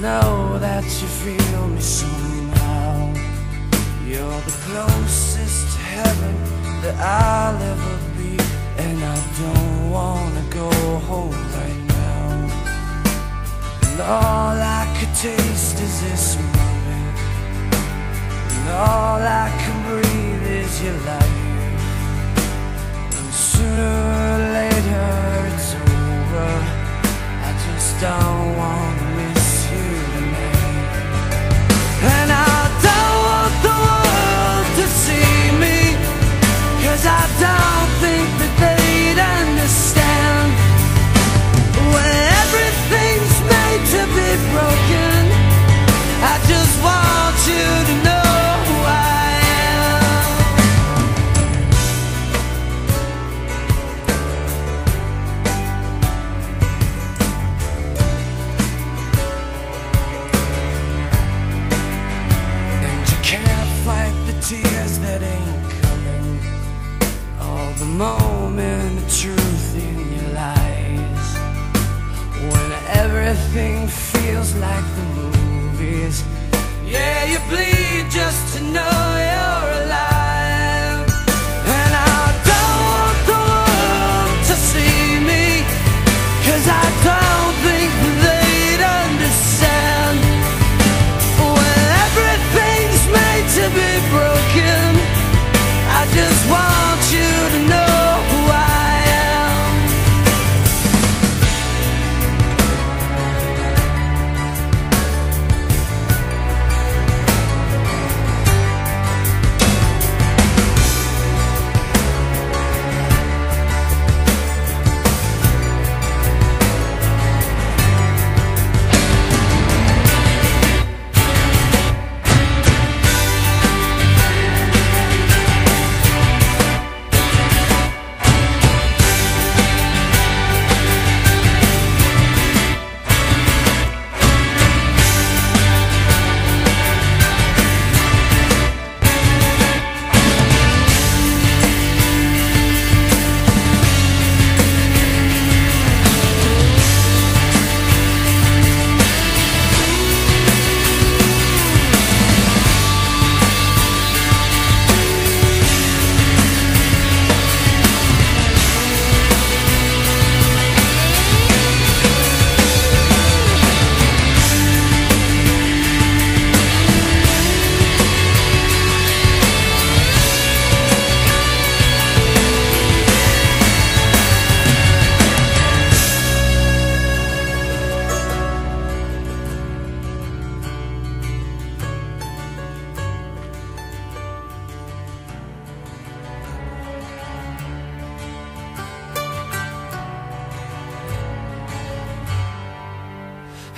know that you feel me somehow. You're the closest to heaven that I'll ever be, and I don't wanna go home right now. And all I could taste is this moment, and all I can breathe is your life. And sooner or later it's over. I just don't wanna tears that ain't coming, all the moment of truth in your lies, when everything feels like the movies. Yeah, you bleed just to know you're alive. And I don't want the world to see me, 'cause I don't think they'd understand. When everything's made to be broken, I just want you to know who I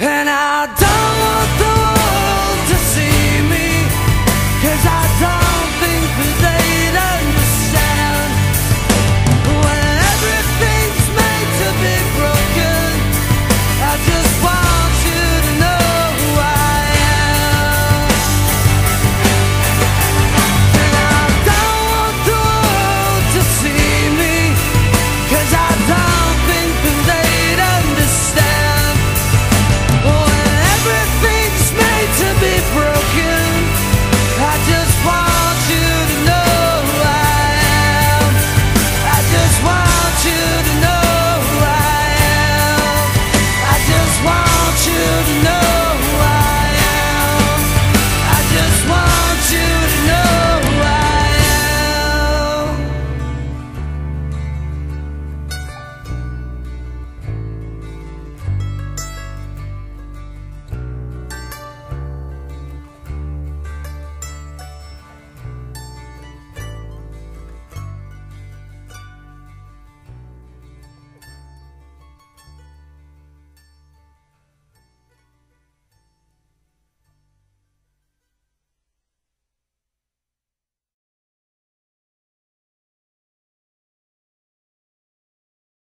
and I don't